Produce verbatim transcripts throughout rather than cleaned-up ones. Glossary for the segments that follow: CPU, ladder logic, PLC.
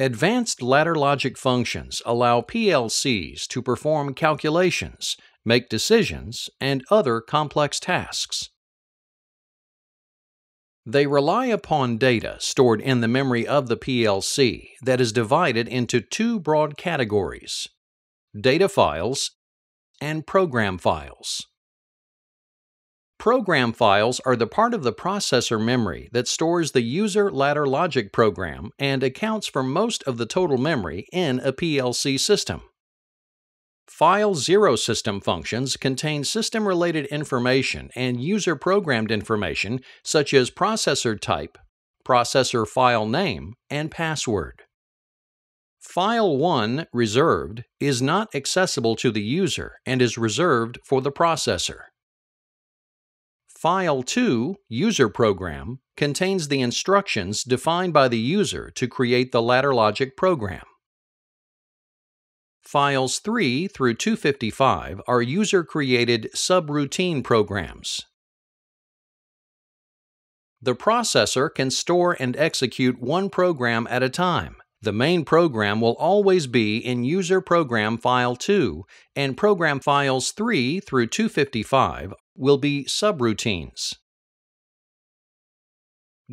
Advanced ladder logic functions allow P L Cs to perform calculations, make decisions, and other complex tasks. They rely upon data stored in the memory of the P L C that is divided into two broad categories: data files and program files. Program files are the part of the processor memory that stores the user ladder logic program and accounts for most of the total memory in a P L C system. File zero system functions contain system-related information and user-programmed information such as processor type, processor file name, and password. File one reserved is not accessible to the user and is reserved for the processor. File two, User Program, contains the instructions defined by the user to create the ladder logic program. Files three through two fifty-five are user-created subroutine programs. The processor can store and execute one program at a time. The main program will always be in User Program File two, and Program Files three through two fifty-five will be subroutines.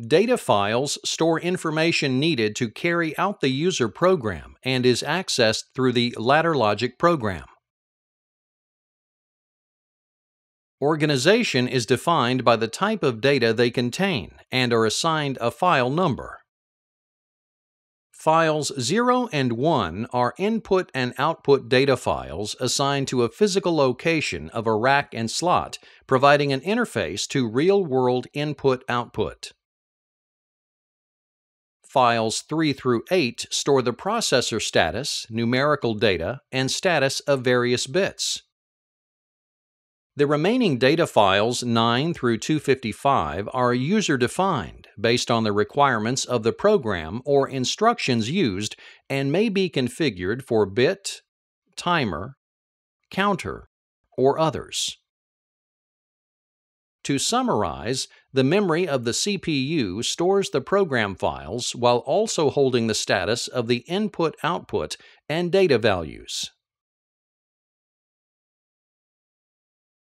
Data files store information needed to carry out the user program and is accessed through the ladder logic program. Organization is defined by the type of data they contain and are assigned a file number. Files zero and one are input and output data files assigned to a physical location of a rack and slot, providing an interface to real-world input-output. Files three through eight store the processor status, numerical data, and status of various bits. The remaining data files nine through two fifty-five are user-defined based on the requirements of the program or instructions used and may be configured for bit, timer, counter, or others. To summarize, the memory of the C P U stores the program files while also holding the status of the input-output and data values.